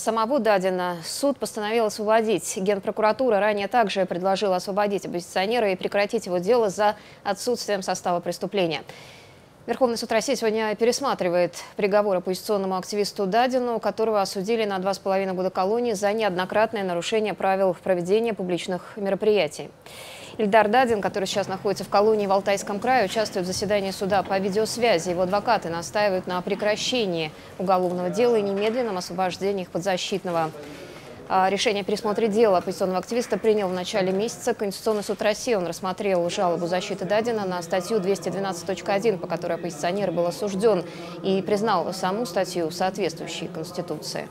Самого Дадина суд постановил освободить. Генпрокуратура ранее также предложила освободить оппозиционера и прекратить его дело за отсутствием состава преступления. Верховный суд России сегодня пересматривает приговор оппозиционному активисту Дадину, которого осудили на 2,5 года колонии за неоднократное нарушение правил проведения публичных мероприятий. Ильдар Дадин, который сейчас находится в колонии в Алтайском крае, участвует в заседании суда по видеосвязи. Его адвокаты настаивают на прекращении уголовного дела и немедленном освобождении их подзащитного. Решение о пересмотре дела оппозиционного активиста принял в начале месяца Конституционный суд России. Он рассмотрел жалобу защиты Дадина на статью 212.1, по которой оппозиционер был осужден, и признал саму статью соответствующей Конституции.